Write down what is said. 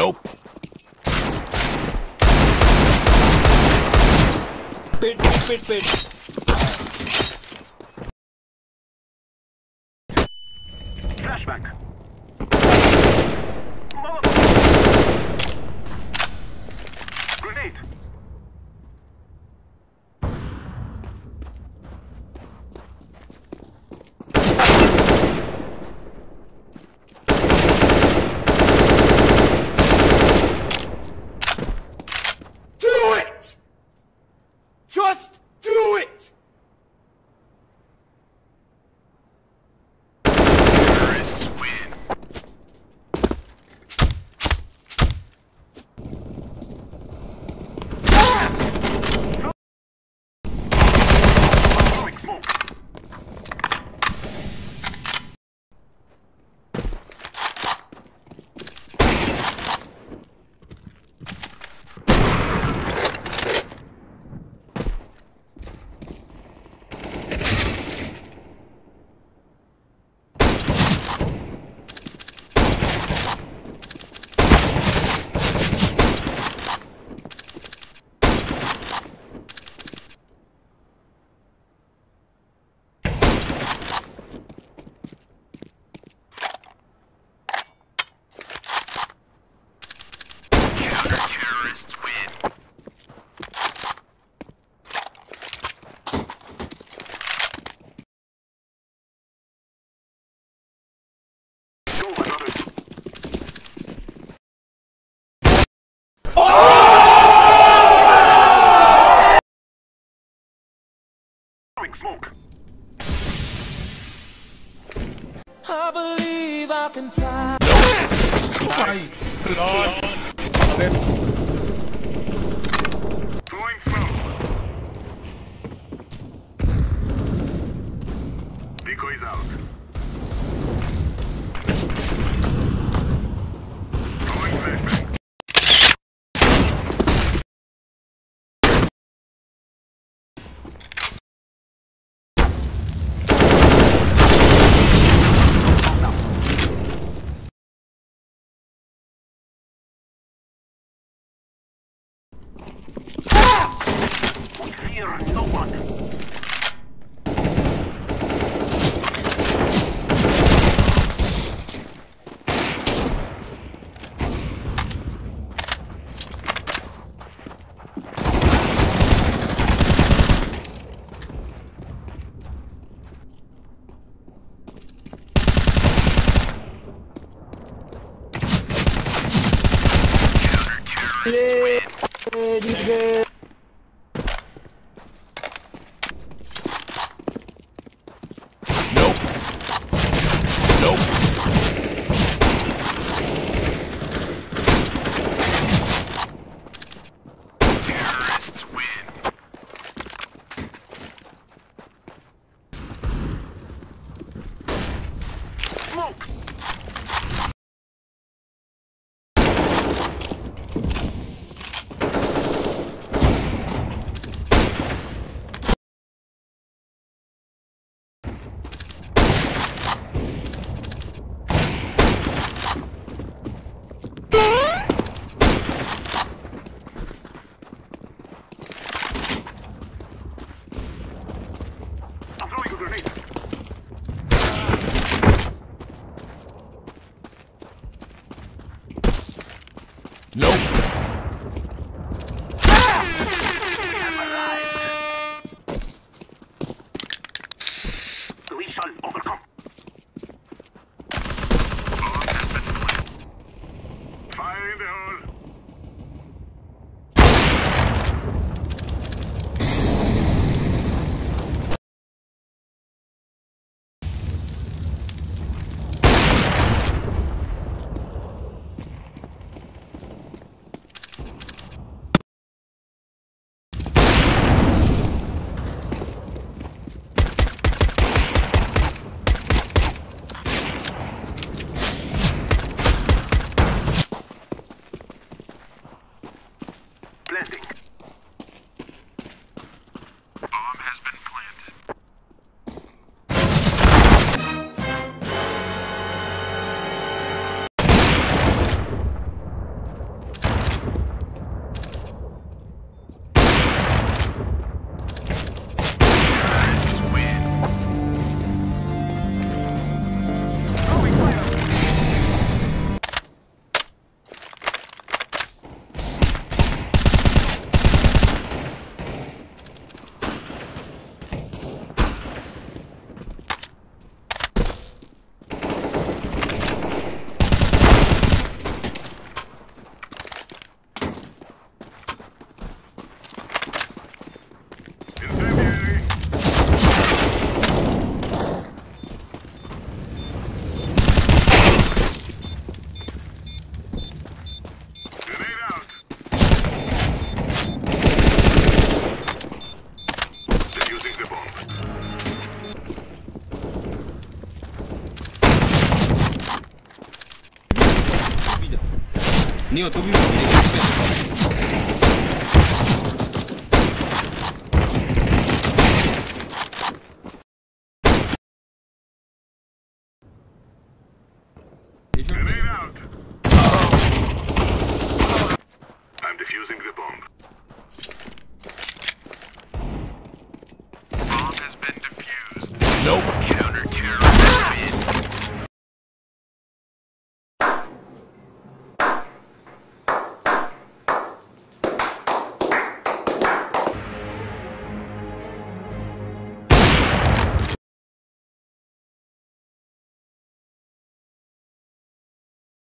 Nope. Pit. Flashback. Grenade. Do it! Just do it! Terrorists win. Smoke. I believe I can fly. Nice. Lord. Throwing smoke. Decoys out. Throwing flashbang. No one. Counter-terrorist win. नहीं हो तो भी